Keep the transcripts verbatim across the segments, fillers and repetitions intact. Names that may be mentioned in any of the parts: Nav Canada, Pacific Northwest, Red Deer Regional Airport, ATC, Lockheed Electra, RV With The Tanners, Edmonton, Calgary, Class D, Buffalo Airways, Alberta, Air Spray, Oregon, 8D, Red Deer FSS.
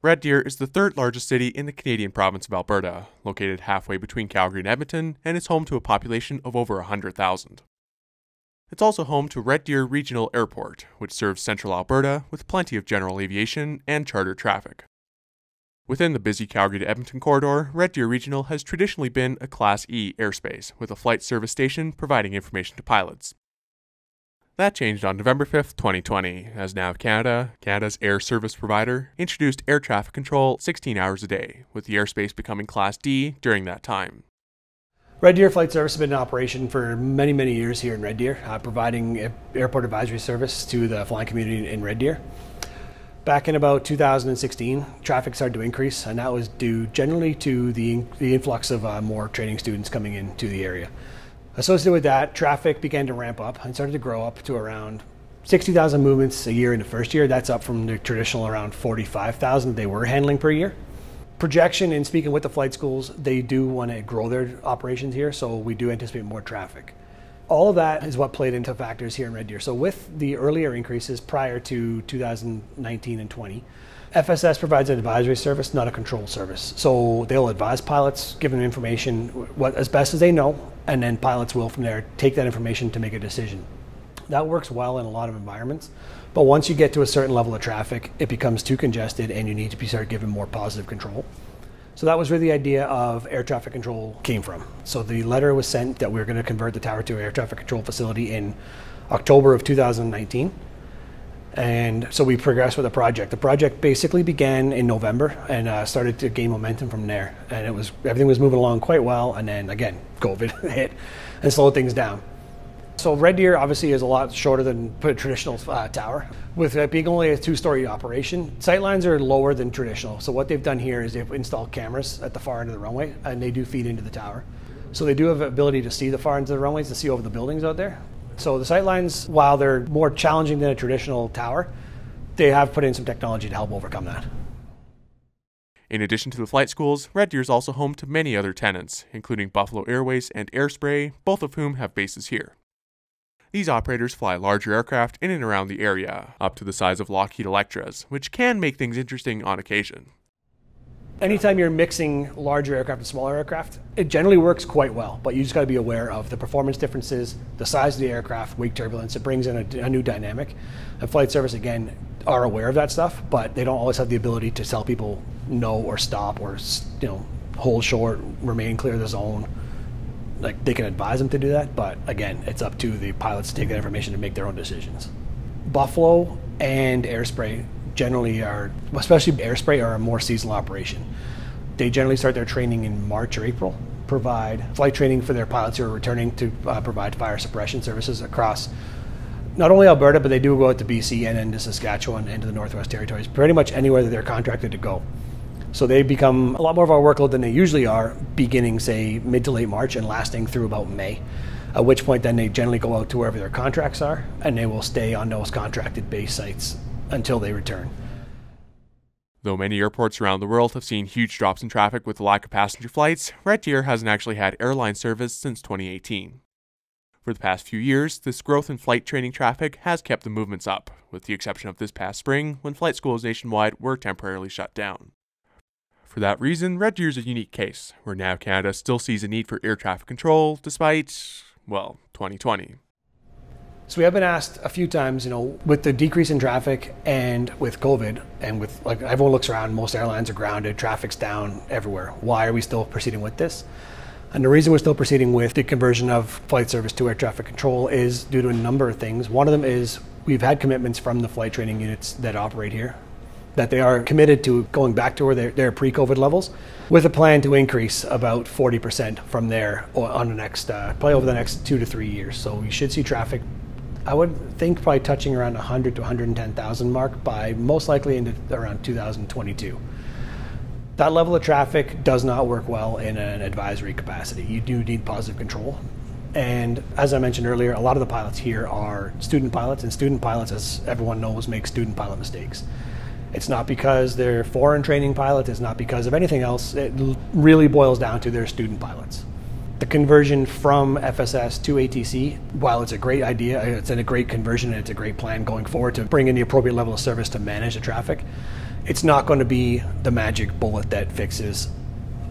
Red Deer is the third largest city in the Canadian province of Alberta, located halfway between Calgary and Edmonton, and is home to a population of over one hundred thousand. It's also home to Red Deer Regional Airport, which serves central Alberta with plenty of general aviation and charter traffic. Within the busy Calgary to Edmonton corridor, Red Deer Regional has traditionally been a Class E airspace, with a flight service station providing information to pilots. That changed on November fifth, twenty twenty, as Nav Canada, Canada's air service provider, introduced air traffic control sixteen hours a day, with the airspace becoming Class D during that time. Red Deer Flight Service has been in operation for many, many years here in Red Deer, uh, providing airport advisory service to the flying community in Red Deer. Back in about two thousand sixteen, traffic started to increase, and that was due generally to the, the influx of uh, more training students coming into the area. Associated with that, traffic began to ramp up and started to grow up to around sixty thousand movements a year in the first year. That's up from the traditional around forty-five thousand they were handling per year. Projection and speaking with the flight schools, they do want to grow their operations here, so we do anticipate more traffic. All of that is what played into factors here in Red Deer. So with the earlier increases prior to two thousand nineteen and twenty, F S S provides an advisory service, not a control service. So they'll advise pilots, give them information what, as best as they know, and then pilots will from there take that information to make a decision. That works well in a lot of environments, but once you get to a certain level of traffic, it becomes too congested and you need to start giving more positive control. So that was where the idea of air traffic control came from. So the letter was sent that we were going to convert the tower to an air traffic control facility in October of two thousand nineteen. And so we progressed with the project. The project basically began in November and uh, started to gain momentum from there. And it was everything was moving along quite well. And then again, COVID hit and slowed things down. So Red Deer obviously is a lot shorter than a traditional uh, tower. With it being only a two-story operation, sightlines are lower than traditional. So what they've done here is they've installed cameras at the far end of the runway, and they do feed into the tower. So they do have the ability to see the far ends of the runways and see over the buildings out there. So the sightlines, while they're more challenging than a traditional tower, they have put in some technology to help overcome that. In addition to the flight schools, Red Deer is also home to many other tenants, including Buffalo Airways and Air Spray, both of whom have bases here. These operators fly larger aircraft in and around the area, up to the size of Lockheed Electras, which can make things interesting on occasion. Anytime you're mixing larger aircraft and smaller aircraft, it generally works quite well, but you just got to be aware of the performance differences, the size of the aircraft, wake turbulence. It brings in a, a new dynamic. And flight service, again, are aware of that stuff, but they don't always have the ability to tell people no or stop or, you know, hold short, remain clear of the zone. Like, they can advise them to do that, but again, it's up to the pilots to take that information to make their own decisions. Buffalo and Air Spray generally are, especially Air Spray, are a more seasonal operation. They generally start their training in March or April, provide flight training for their pilots who are returning to uh, provide fire suppression services across not only Alberta, but they do go out to B C and into Saskatchewan and to the Northwest Territories, pretty much anywhere that they're contracted to go. So they become a lot more of our workload than they usually are, beginning, say, mid to late March and lasting through about May, at which point then they generally go out to wherever their contracts are, and they will stay on those contracted base sites until they return. Though many airports around the world have seen huge drops in traffic with the lack of passenger flights, Red Deer hasn't actually had airline service since twenty eighteen. For the past few years, this growth in flight training traffic has kept the movements up, with the exception of this past spring, when flight schools nationwide were temporarily shut down. For that reason, Red Deer is a unique case, where Nav Canada still sees a need for air traffic control despite, well, twenty twenty. So we have been asked a few times, you know, with the decrease in traffic and with COVID, and with, like, everyone looks around, most airlines are grounded, traffic's down everywhere. Why are we still proceeding with this? And the reason we're still proceeding with the conversion of flight service to air traffic control is due to a number of things. One of them is we've had commitments from the flight training units that operate here, that they are committed to going back to where their, their pre-COVID levels, with a plan to increase about forty percent from there on the next, uh, probably over the next two to three years. So we should see traffic, I would think, probably touching around one hundred to one hundred ten thousand mark by most likely into around two thousand twenty-two. That level of traffic does not work well in an advisory capacity. You do need positive control. And as I mentioned earlier, a lot of the pilots here are student pilots, and student pilots, as everyone knows, make student pilot mistakes. It's not because they're foreign training pilots, it's not because of anything else. It really boils down to their student pilots. The conversion from F S S to A T C, while it's a great idea, it's a great conversion and it's a great plan going forward to bring in the appropriate level of service to manage the traffic, it's not going to be the magic bullet that fixes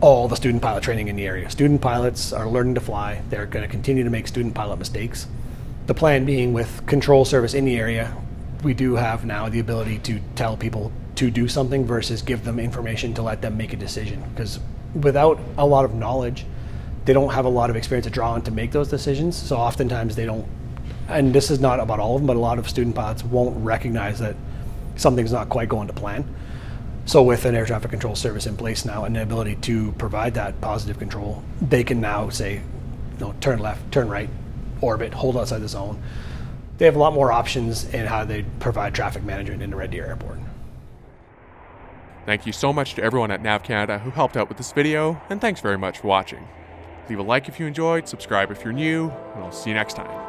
all the student pilot training in the area. Student pilots are learning to fly. They're going to continue to make student pilot mistakes. The plan being, with control service in the area, we do have now the ability to tell people to do something versus give them information to let them make a decision. Because without a lot of knowledge, they don't have a lot of experience to draw on to make those decisions. So oftentimes they don't, and this is not about all of them, but a lot of student pilots won't recognize that something's not quite going to plan. So with an air traffic control service in place now and the ability to provide that positive control, they can now say, you know, turn left, turn right, orbit, hold outside the zone. They have a lot more options in how they provide traffic management in the Red Deer Airport. Thank you so much to everyone at Nav Canada who helped out with this video, and thanks very much for watching. Leave a like if you enjoyed, subscribe if you're new, and I'll see you next time.